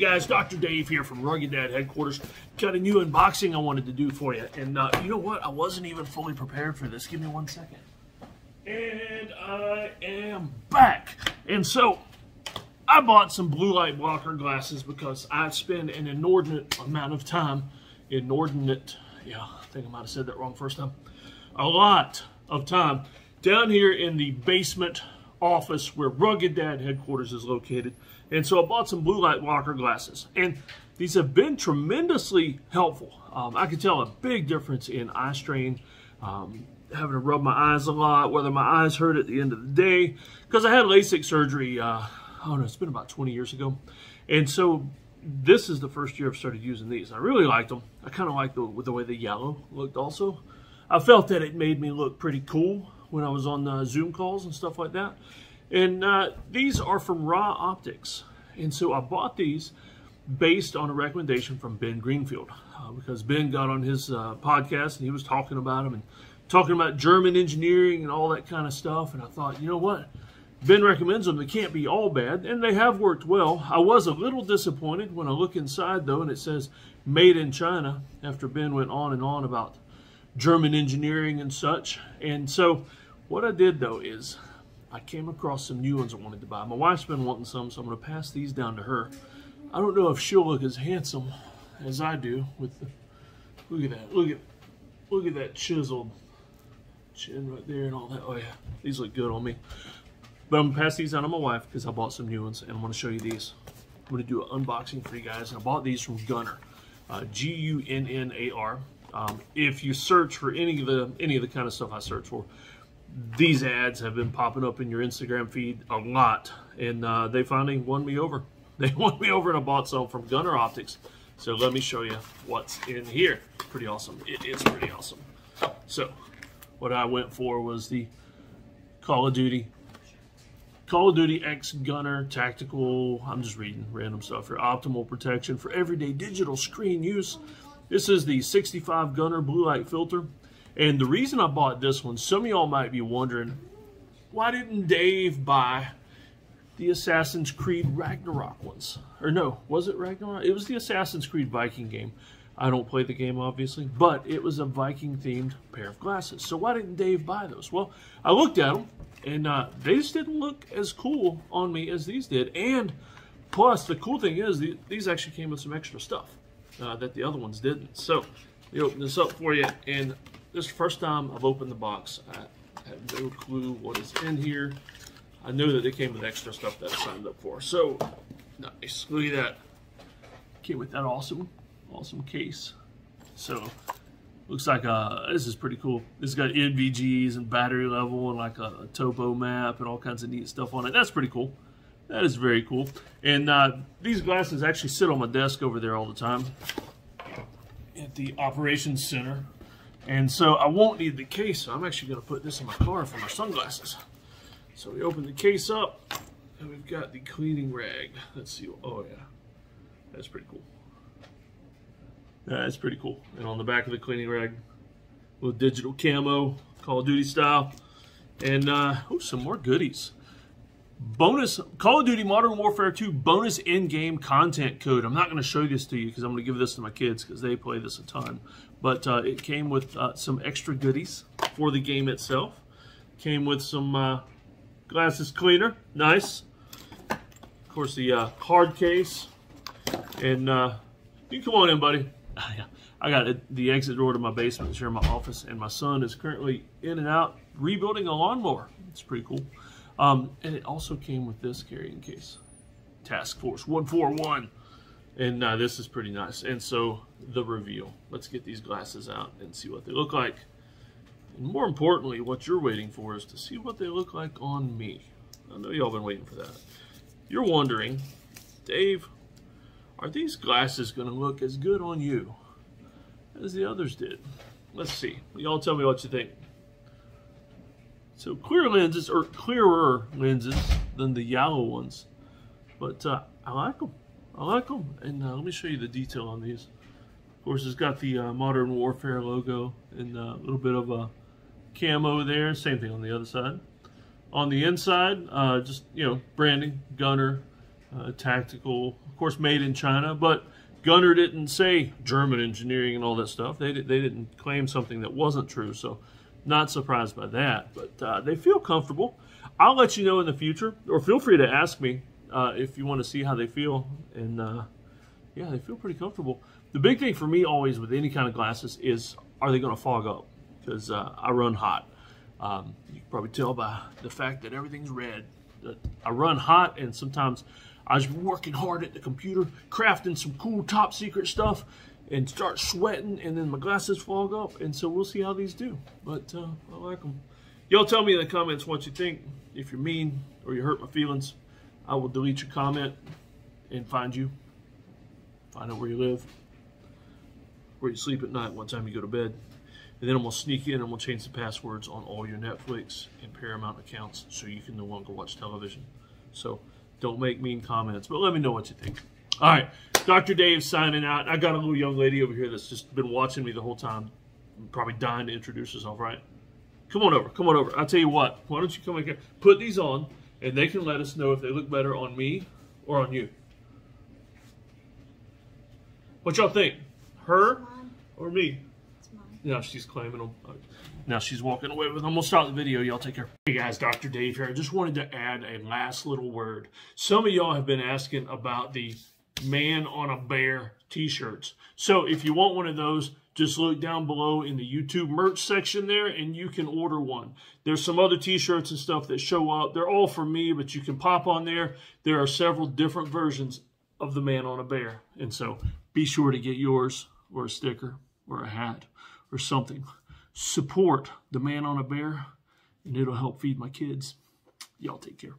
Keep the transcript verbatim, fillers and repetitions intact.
guys, Doctor Dave here from Rugged Dad Headquarters. Got a new unboxing I wanted to do for you. And uh, you know what? I wasn't even fully prepared for this. Give me one second. And I am back. And so, I bought some blue light blocker glasses because I spend an inordinate amount of time, inordinate, yeah, I think I might have said that wrong first time, a lot of time down here in the basement office where Rugged Dad Headquarters is located. And so I bought some blue light blocker glasses, and these have been tremendously helpful. Um, I could tell a big difference in eye strain, um, having to rub my eyes a lot, whether my eyes hurt at the end of the day, because I had LASIK surgery, uh, I don't know, it's been about twenty years ago. And so this is the first year I've started using these. I really liked them. I kind of liked the, the way the yellow looked also. I felt that it made me look pretty cool when I was on uh, Zoom calls and stuff like that. And uh, these are from Raw Optics. And so I bought these based on a recommendation from Ben Greenfield, uh, because Ben got on his uh, podcast and he was talking about them and talking about German engineering and all that kind of stuff. And I thought, you know what? Ben recommends them. They can't be all bad. And they have worked well. I was a little disappointed when I look inside, though, and it says made in China after Ben went on and on about German engineering and such. And so what I did, though, is I came across some new ones I wanted to buy. My wife's been wanting some, so I'm going to pass these down to her. I don't know if she'll look as handsome as I do with the, look at that, look at, look at that chiseled chin right there and all that. Oh yeah, these look good on me. But I'm going to pass these down to my wife because I bought some new ones, and I'm going to show you these. I'm going to do an unboxing for you guys, and I bought these from Gunnar, uh, G U N N A R. Um, if you search for any of the any of the kind of stuff I search for, these ads have been popping up in your Instagram feed a lot, and uh, they finally won me over. They won me over, and I bought some from Gunnar Optics. So let me show you what's in here. Pretty awesome. It is pretty awesome. So what I went for was the Call of Duty, Call of Duty X Gunnar Tactical. I'm just reading random stuff here. Optimal protection for everyday digital screen use. This is the sixty-five Gunnar blue light filter. And the reason I bought this one, some of y'all might be wondering, why didn't Dave buy the Assassin's Creed Ragnarok ones? Or no, was it Ragnarok? It was the Assassin's Creed Viking game. I don't play the game, obviously, but it was a Viking-themed pair of glasses. So why didn't Dave buy those? Well, I looked at them, and uh, they just didn't look as cool on me as these did. And plus, the cool thing is, the, these actually came with some extra stuff uh, that the other ones didn't. So they open this up for you, and this is the first time I've opened the box. I have no clue what is in here. I know that they came with extra stuff that I signed up for. So, nice. Look at that. Came with that awesome, awesome case. So, looks like a, this is pretty cool. It's got N V Gs and battery level and like a, a topo map and all kinds of neat stuff on it. That's pretty cool. That is very cool. And uh, these glasses actually sit on my desk over there all the time at the operations center. And so I won't need the case, so I'm actually going to put this in my car for my sunglasses. So we open the case up, and we've got the cleaning rag. Let's see. Oh, yeah. That's pretty cool. That's pretty cool. And on the back of the cleaning rag, little digital camo, Call of Duty style. And uh, oh, some more goodies. Bonus Call of Duty Modern Warfare two bonus in-game content code. I'm not going to show this to you because I'm going to give this to my kids because they play this a ton. But uh, it came with uh, some extra goodies for the game itself. Came with some uh, glasses cleaner. Nice. Of course, the uh, hard case. And uh, you can come on in, buddy. I got the exit door to my basement here in my office, and my son is currently in and out rebuilding a lawnmower. It's pretty cool. Um, and it also came with this carrying case, Task Force one forty-one, and uh, this is pretty nice. And so the reveal. Let's get these glasses out and see what they look like. And more importantly, what you're waiting for is to see what they look like on me. I know y'all been waiting for that. You're wondering, Dave, are these glasses going to look as good on you as the others did? Let's see. Y'all tell me what you think. So clear lenses, or clearer lenses than the yellow ones, but uh, I like them. I like them, and uh, let me show you the detail on these. Of course, it's got the uh, Modern Warfare logo and a uh, little bit of a camo there. Same thing on the other side. On the inside, uh, just you know, branding, Gunnar, uh, tactical, of course made in China, but Gunnar didn't say German engineering and all that stuff. They, they didn't claim something that wasn't true, so not surprised by that. But uh, they feel comfortable. I'll let you know in the future, or feel free to ask me uh, if you want to see how they feel. And uh, yeah, they feel pretty comfortable. The big thing for me always with any kind of glasses is, are they going to fog up? Because uh, I run hot. Um, you can probably tell by the fact that everything's red. That I run hot, and sometimes I was working hard at the computer, crafting some cool top secret stuff, and start sweating, and then my glasses fog up, and so we'll see how these do. But uh, I like them. Y'all tell me in the comments what you think. If you're mean or you hurt my feelings, I will delete your comment and find you. Find out where you live, where you sleep at night, what time you go to bed. And then I'm going to sneak in and we'll change the passwords on all your Netflix and Paramount accounts so you can no longer watch television. So don't make mean comments, but let me know what you think. All right, Doctor Dave signing out. I got a little young lady over here that's just been watching me the whole time, probably dying to introduce herself, right? Come on over, come on over. I'll tell you what, why don't you come in here, put these on, and they can let us know if they look better on me or on you. What y'all think, her or me? Now she's claiming them. Now she's walking away with them. We'll stop the video. Y'all take care. Hey guys, Doctor Dave here. I just wanted to add a last little word. Some of y'all have been asking about the Man on a Bear t-shirts. So if you want one of those, just look down below in the YouTube merch section there and you can order one. There's some other t-shirts and stuff that show up. They're all for me, but you can pop on there. There are several different versions of the Man on a Bear. And so be sure to get yours, or a sticker, or a hat, or something. Support the Man on a Bear, and it'll help feed my kids. Y'all take care.